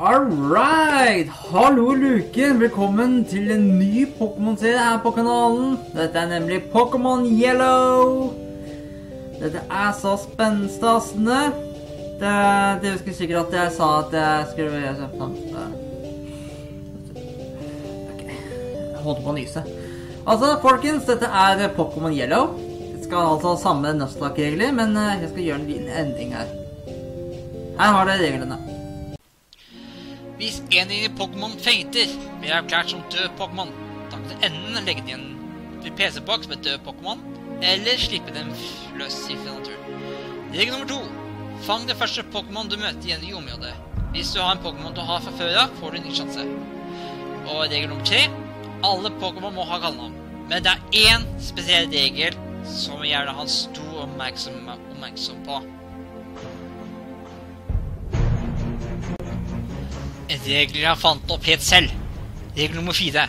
Alright! Hallo Luken! Velkommen til en ny Pokémon-serie her på kanalen. Dette er nemlig Pokémon Yellow! Dette er så spennende. Det husker jeg sikkert at jeg sa at jeg skulle være ok, jeg holdt på å nyse. Altså, folkens, dette er Pokémon Yellow. Jeg skal altså samle nøstlak-regler, men jeg skal gjøre en liten endring her. Her har dere reglene. Hvis en i Pokémon feiter, blir erklært som død Pokémon. Da kan du enten legge den i en PC-boks med død Pokémon, eller slippe den løs i naturen. Regel nummer 2. Fang det første Pokémon du møter igjen i området. Hvis du har en Pokémon du har fra før av, får du en ny sjanse. Og regel nummer 3. Alle Pokémon må ha kallenavn. Men det er én spesiell regel som vi gjerne har stor oppmerksom på. Regler jeg fant opp helt selv. Regel nummer 4.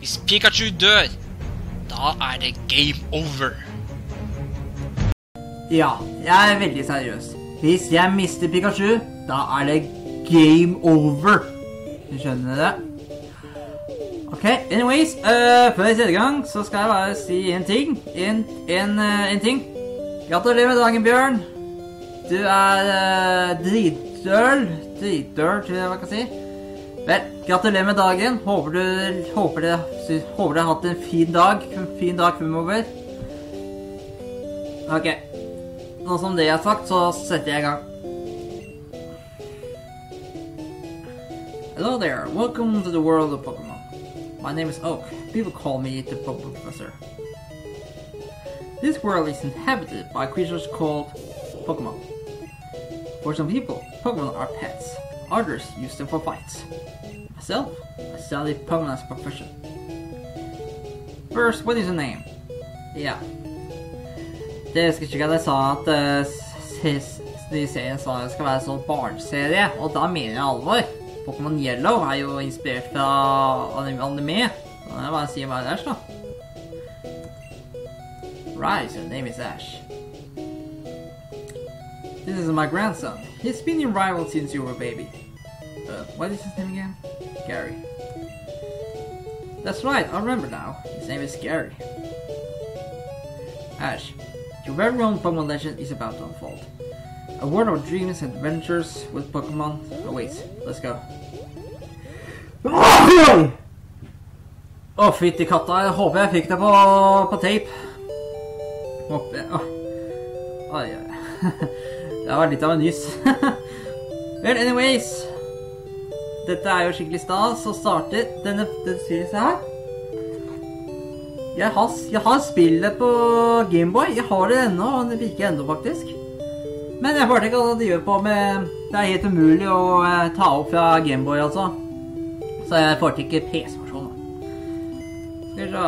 Hvis Pikachu dør, da er det game over. Ja, jeg er veldig seriøs. Hvis jeg mister Pikachu, da er det game over. Du skjønner det? Ok, anyways, før jeg setter i gang, så skal jeg bare si en ting. En ting. Gratulerer med dagen, Bjørn. Du er dritdøl, tror jeg hva kan si. Vel, gratulerer med dagen. Håper du har hatt en fin dag. En fin dag fremover. Ok. Nå som det jeg har sagt, så setter jeg I gang. Hello there. Welcome to the world of Pokemon. My name is Oak. People call me the Pokemon Professor. This world is inhabited by creatures called Pokemon. For some people, Pokemon are pets. Others use them for fights. Myself, I study Pokemon as a profession. First, what is your name? Yeah. Jeg husker ikke at jeg sa at de serien sa det skal være en sånn barnserie, og da mener jeg alvor. Pokemon Yellow er jo inspirert fra anime. Det er bare å si hva det da. Right, so your name is Ash. This is my grandson. He's been your rival since you were a baby. What is his name again? Gary. That's right, I remember now. His name is Gary. Ash, your very own Pokemon legend is about to unfold. A world of dreams and adventures with Pokemon awaits. Let's go. Åh, fytti katta, jeg håper jeg fikk det på tape. Håper jeg. Oi, oi. Det var litt av en nys. Well, anyways. Dette er jo skikkelig stas, så starter denne spillelsen her. Jeg har spillet på Gameboy. Jeg har det enda, og det virker enda faktisk. Men jeg følte ikke at det gjør på med... Det er helt umulig å ta opp fra Gameboy, altså. Så jeg følte ikke PC-versjonen. Skal vi se...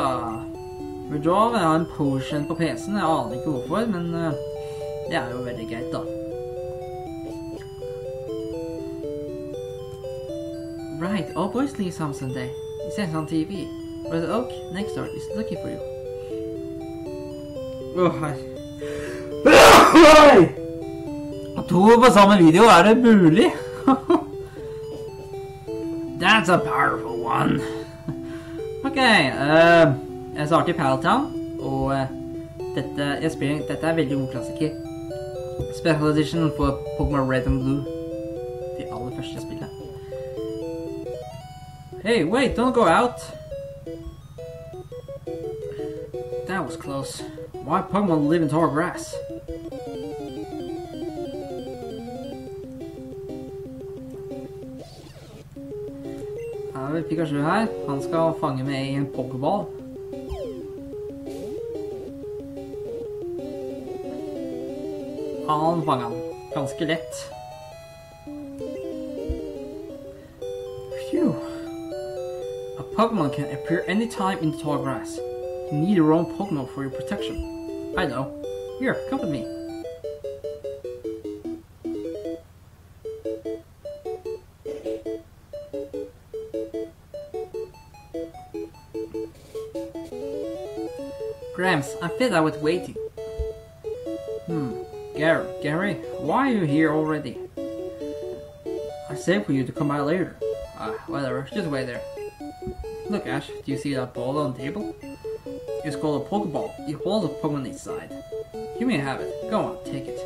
Withdraw, jeg har en potion på PC-en. Jeg aner ikke hvorfor, men... det er jo veldig greit, da. Right, all boys leave some Sunday. It says on TV. But the Oak next door is looking for you. Åh, hei. To på samme video, er det mulig? That's a powerful one. Ok, jeg starter I Pallet Town, og dette er en veldig god klassiker. Special Edition for Pokémon Red and Blue. De aller første spillene. Hey, wait, don't go out! That was close. Why Pokemon live in tall grass? Her er Pikachu her. Han skal fange med I en Pokeball. Han fanger han. Ganske lett. Phew! Pokemon can appear anytime in the tall grass. You need your own Pokemon for your protection. I know. Here, come with me. Grams, I fed out with waiting. Gary, why are you here already? I said for you to come by later. Whatever, just wait there. Look, Ash, do you see that ball on the table? It's called a Pokeball. It holds a Pokemon inside. You may have it. Go on, take it.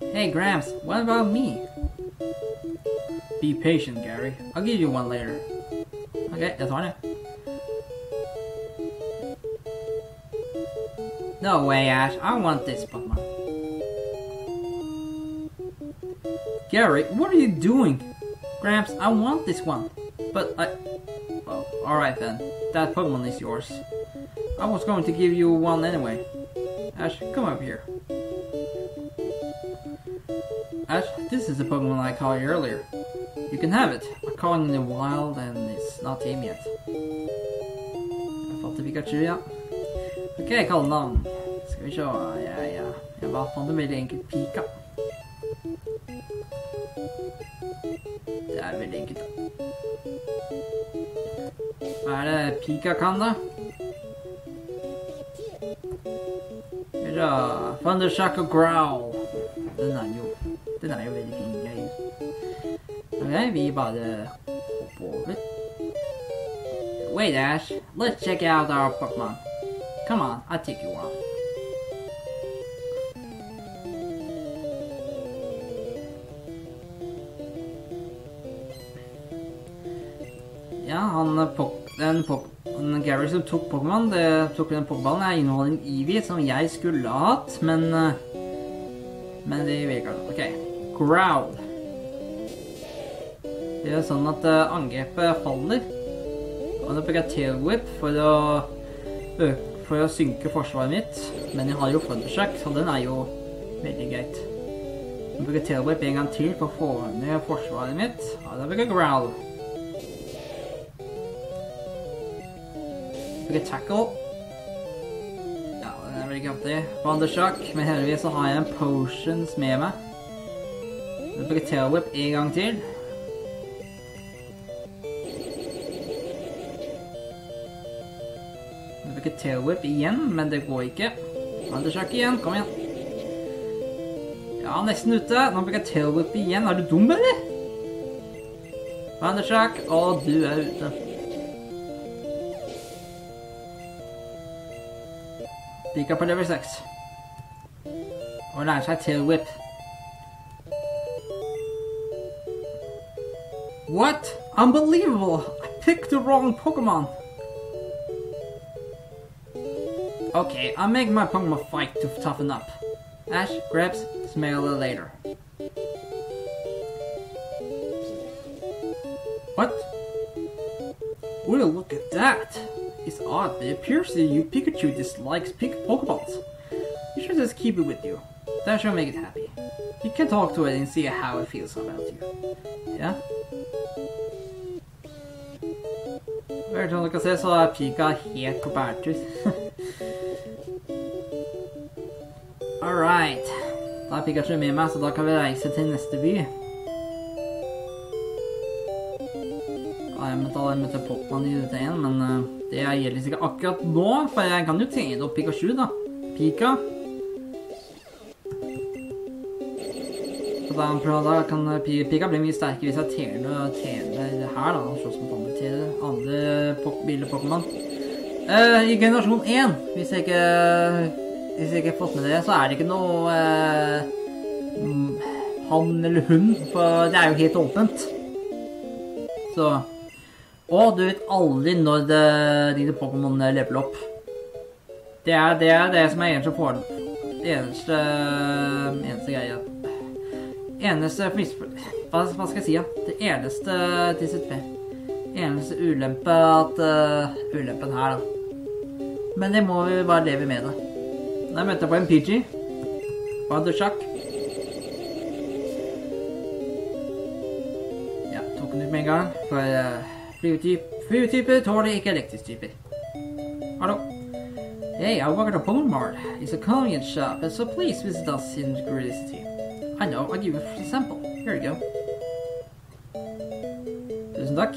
Hey, Grams, what about me? Be patient, Gary. I'll give you one later. Okay, that's on it. No way, Ash. I want this Pokemon. Gary, what are you doing? Gramps, I want this one. But I... Well, alright then. That Pokemon is yours. I was going to give you one anyway. Ash, come up here. Ash, this is the Pokemon I caught you earlier. You can have it. I caught it in the wild and it's not tame yet. I fought the Pikachu, yeah. Okej, kall namn. Ska vi köra? Ja. Jag bara fått en väldigt enkel pika. Det är väldigt enkelt. Vad är det pika kan då? Ja, Thundershock och Growl. Den är ju väldigt fin grej. Okej, vi bara hoppar över. Wait Ash, let's check out our Pokemon. Come on, I'll take you on. Ja, den Gary som tok Pokémon, det tok den Pokéballen her inneholdt en Eevee som jeg skulle ha hatt, men det virker sånn. Ok, Growl. Det er sånn at angrepet faller, og nå bruker jeg Tail Whip for å øke for å synke forsvaret mitt, men jeg har jo Thundershock, så den er jo veldig greit. Jeg bruker Tailwhip en gang til for å få ned forsvaret mitt. Ja, da bruker jeg Growl. Jeg bruker Tackle. Ja, den er veldig kraftig. Thundershock, men heldigvis så har jeg en Potions med meg. Jeg bruker Tailwhip en gang til. Tail Whip igjen, men det går ikke. Thundershock igjen, kom igjen. Ja, nesten ute. Nå bruker jeg Tail Whip igjen. Er du dum, eller? Thundershock, og du er ute. Pika på level 6. Og lærer seg Tail Whip. What? Unbelievable! I picked the wrong Pokemon. Okay, I'll make my Pokemon fight to toughen up. Ash, grabs, Smeargle later. What? Will look at that! It's odd, but it appears that you Pikachu dislikes Pokeballs. You should just keep it with you. That should make it happy. You can talk to it and see how it feels about you. Yeah? Hvert som dere kan se, så er Pika helt på bærtur. Alright. Da er Pikachu med meg, så da kan vi reise til neste by. Jeg møtte Pokémon i dette igjen, men det gjelder sikkert akkurat nå, for jeg kan jo trene opp Pikachu da. Pika. Da kan Pika bli mye sterkere hvis jeg trener det her da, og slåss mot andre til andre bilder Pokémon. I generasjon 1, hvis jeg ikke har fått med det, så er det ikke noe han eller hun, for det er jo helt åpent. Så, og du vet aldri når dine Pokémon leveler opp. Det er det som er eneste for den. Det eneste greia. Hva skal jeg si, ja? Det eneste ulempe at ulempen her da. Men det må vi bare leve med da. Da møtte jeg på en Pidgey. Thundershock. Ja, tok den ut med en gang. For flytyper tåler ikke elektrisk typer. Hallo. Hey, I work at a Pokemon Mart. It's a convenience shop, so please visit us in the great city. I know, I'll give you a sample. Here you go. Tusen takk.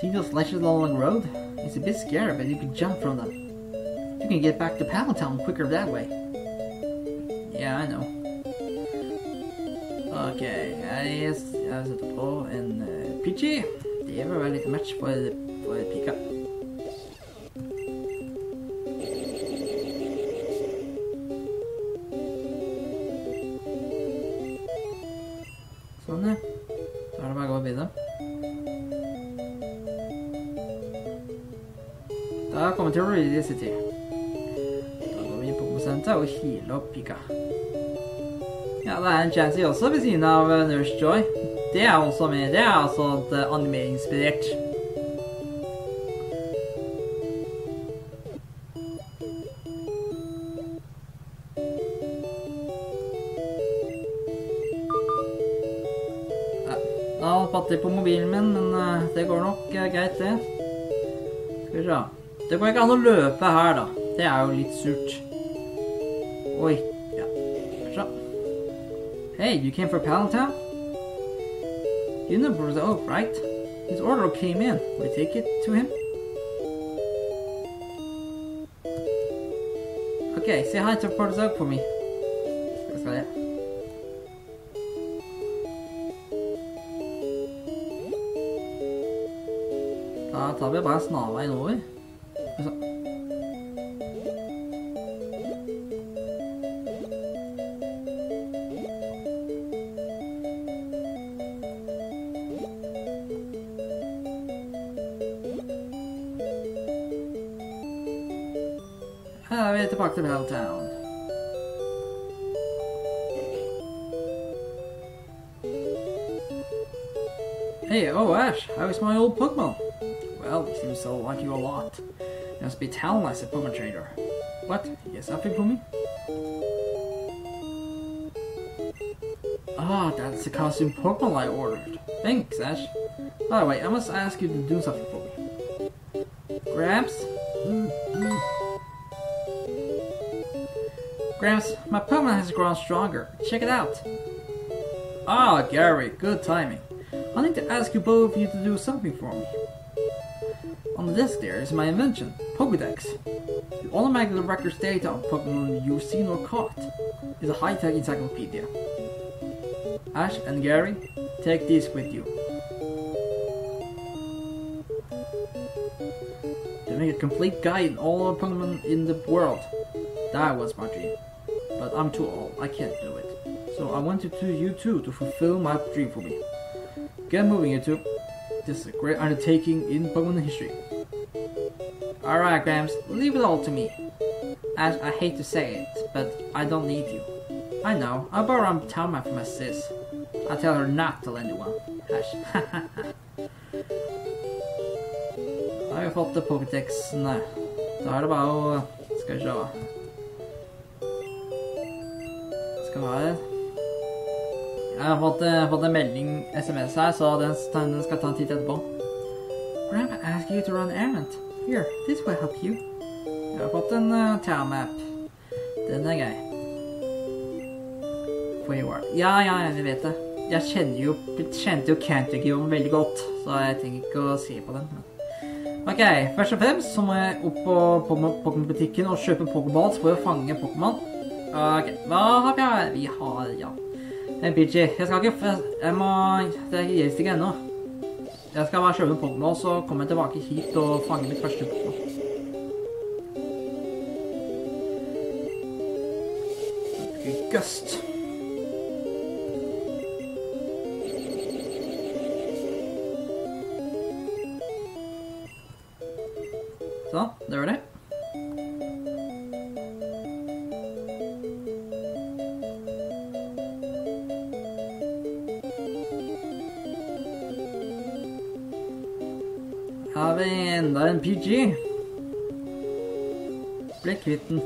See those ledges along the road? It's a bit scary, but you can jump from them. You can get back to Pallet Town quicker that way. Yeah, I know. Okay, yes, jeg setter på en Pidgey. Det var vel litt match for Pika. Sånn, ja. Da er det bare å gå og bidde. Da kommer vi til Rally City. Da går vi inn på Pokémon-senteret og healer opp Pika. Ja, det er en Chansey også ved siden av Nurse Joy. Det er også med, det er altså animeringsinspirert. Ja, jeg har batteri på mobilen min, men det går nok greit det. Skal vi se. Det går ikke an å løpe her da, det er jo litt surt. Oi, ja, så. Hey, you came for Pallet Town? You know Portozo, Oak, right? His order came in. Will you take it to him? Okay, say hi to Portozo for me. That's about it. Da tar vi bare snarveien over. Vi er tilbake til Pallet Town. Hey, oh Ash, how is my old Pokemon? Well, he seems to like you a lot. You must be talented as a Pokemon trader. What? You got something for me? Ah, that's the costume Pokemon I ordered. Thanks, Ash. By the way, I must ask you to do something for me. Gramps? Gramps, my Pokemon has grown stronger. Check it out. Ah, Gary, good timing. I need to ask you both of you to do something for me. On the desk there is my invention, Pokedex. It automatically records data on Pokemon you've seen or caught. It's a high-tech encyclopedia. Ash and Gary, take these with you. They make a complete guide in all Pokemon in the world. That was my dream. But I'm too old, I can't do it. So I want you two to fulfill my dream for me. Get moving, you two. This is a great undertaking in Pokemon history. Alright, Gramps, leave it all to me. Ash, I hate to say it, but I don't need you. I know, I borrow a timeline from my sis. I tell her not to lend you one. Ash, Da har vi fått Pokédexen her. Da er det bare å... Skal vi se. Jeg har fått en melding SMS her, så den skal ta en titt etterpå. Grandpa asked you to run an errand. Here, this will help you. Jeg har fått en town map. Den er gøy. Where you are. Ja, vi vet det. Jeg kjente jo Cantergion veldig godt, så jeg tenker ikke å se på den. Ok, først og fremst så må jeg opp på Pokémon-butikken og kjøpe Pokéball for å fange Pokémon. Ok, hva har vi her? Vi har, ja, en Pidgey. Jeg skal ikke, det er ikke gjelst ikke enda. Jeg skal bare kjøpe en Pokéball, så kommer jeg tilbake hit og fange mitt første Pokéball. Gøst. Sånn, det var det. Har vi enda en Pidgey? Ble kvitt den.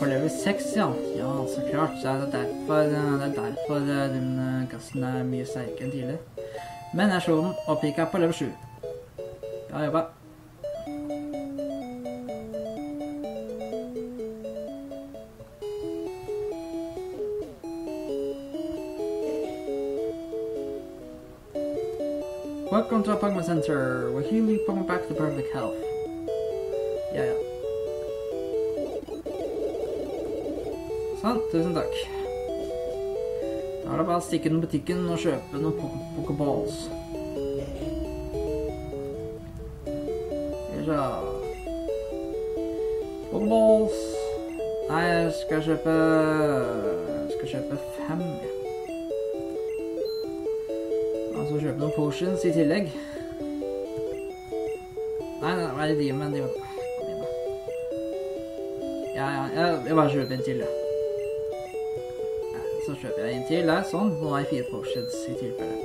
på level 6, ja. Ja, så klart. Så det er derfor den kassen er mye sterkere enn tidligere. Men jeg slår den, og Pika på level 7. Bra jobba. Welcome to our Pokemon Center, where you lead Pokemon back to perfect health. Ja, ja. Sånn, tusen takk. Da er det bare å stikke den butikken og kjøpe noen Pokeballs. Skal vi se. Pokeballs. Nei, jeg skal kjøpe... Jeg skal kjøpe 5, ja. Så kjøper noen potions i tillegg. Nei, nei, nei, de med, de med. Ja, jeg bare kjøper en til, ja. Så kjøper jeg en til, ja, sånn. Nå har jeg 4 potions i tilfelle.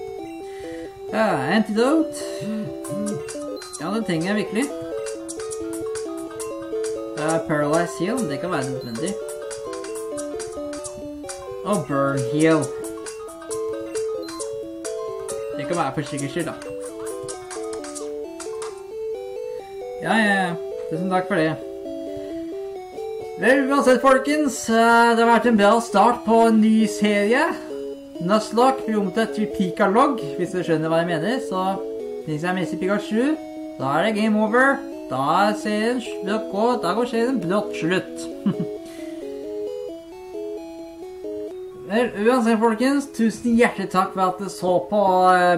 Ja, antidote. Ja, det trenger jeg virkelig. Paralyze heal, det kan være nødvendig. Og burn heal. Det kan være for sikkert skyld, da. Ja, ja. Tusen takk for det. Vel, uansett, folkens. Det har vært en bra start på en ny serie. Nuzlocke blir omtalt til Pikalocke, hvis du skjønner hva jeg mener. Så hvis jeg mister Pikachu, da er det game over. Da ser en brått slutt. Uansett, folkens, tusen hjertelig takk for at du så på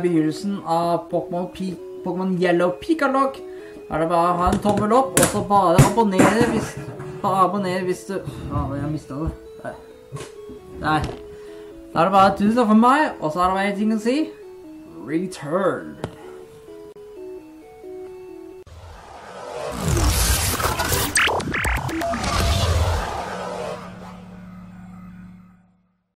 begynnelsen av Pokémon Yellow Pikalocke. Da er det bare å ha en tommel opp, og så bare abonnere hvis, du... jeg mistet det. Nei. Da er det bare tusen takk for meg, og så er det bare en ting å si. Return.